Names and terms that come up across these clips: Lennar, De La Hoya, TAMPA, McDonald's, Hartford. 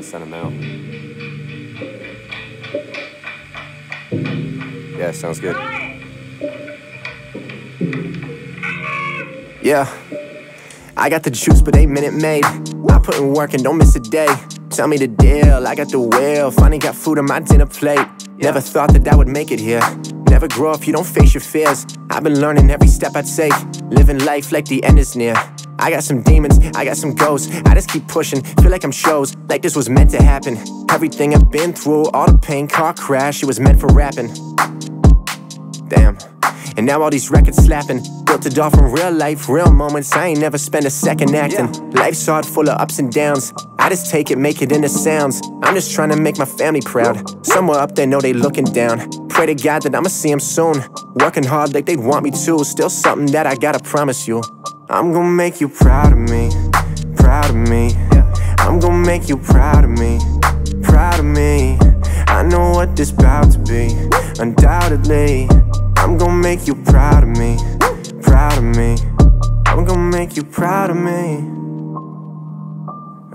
and sent them out. Yeah, sounds good. Yeah. I got the juice, but ain't minute made. I put in work and don't miss a day. Tell me the deal, I got the will. Finally got food on my dinner plate. Never thought that I would make it here. Never grow if you don't face your fears. I've been learning every step I take. Living life like the end is near. I got some demons, I got some ghosts. I just keep pushing, feel like I'm chose. Like this was meant to happen. Everything I've been through, all the pain, car crash, it was meant for rapping. Damn. And now all these records slapping. Built it all from real life, real moments. I ain't never spent a second acting. Life's hard, full of ups and downs. I just take it, make it into sounds. I'm just trying to make my family proud. Somewhere up there know they looking down. Pray to God that I'ma see them soon. Working hard like they'd want me to. Still something that I gotta promise you. I'm gonna make you proud of me. Proud of me. I'm gonna make you proud of me. Proud of me. I know what this bout to be. Undoubtedly. I'm gonna make you proud of me, proud of me. I'm gonna make you proud of me.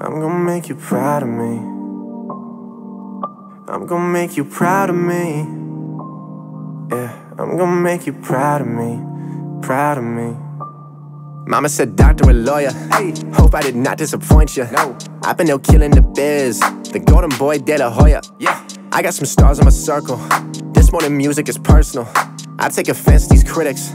I'm gonna make you proud of me. I'm gonna make you proud of me. Yeah, I'm gonna make you proud of me, proud of me. Mama said doctor and lawyer, hey. Hope I did not disappoint you. No. I've been out killing the biz, the golden boy De La Hoya. Yeah. I got some stars in my circle, this morning music is personal. I take offense to these critics,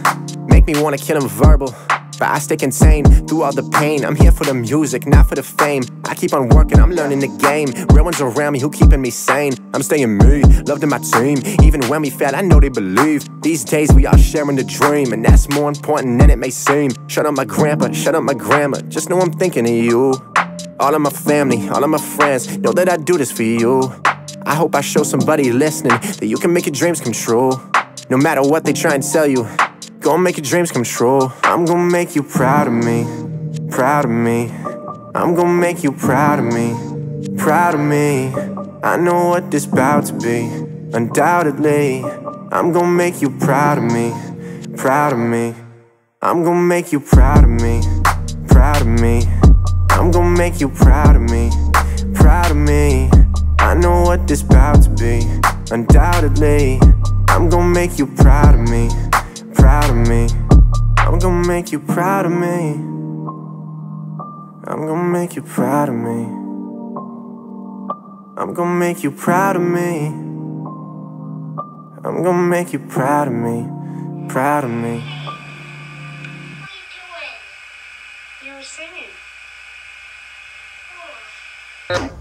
make me wanna kill them verbal. But I stay contained through all the pain. I'm here for the music, not for the fame. I keep on working, I'm learning the game. Real ones around me who keeping me sane. I'm staying me, loved in my team. Even when we fail, I know they believe. These days we all sharing the dream, and that's more important than it may seem. Shut up my grandpa, shut up my grandma. Just know I'm thinking of you. All of my family, all of my friends, know that I do this for you. I hope I show somebody listening that you can make your dreams come true. No matter what they try and tell you, gon' make your dreams come true. I'm gon' make you proud of me, proud of me. I'm gon' make you proud of me, proud of me. I know what this bout to be, undoubtedly. I'm gon' make you proud of me, proud of me. I'm gon' make you proud of me, proud of me. I'm gon' make you proud of me, proud of me. I know what this bout to be, undoubtedly. I'm gonna make you proud of me, proud of me. I'm gonna make you proud of me. I'm gonna make you proud of me. I'm gonna make you proud of me. I'm gonna make you proud of me, proud of me. What are you doing? You were singing. Oh.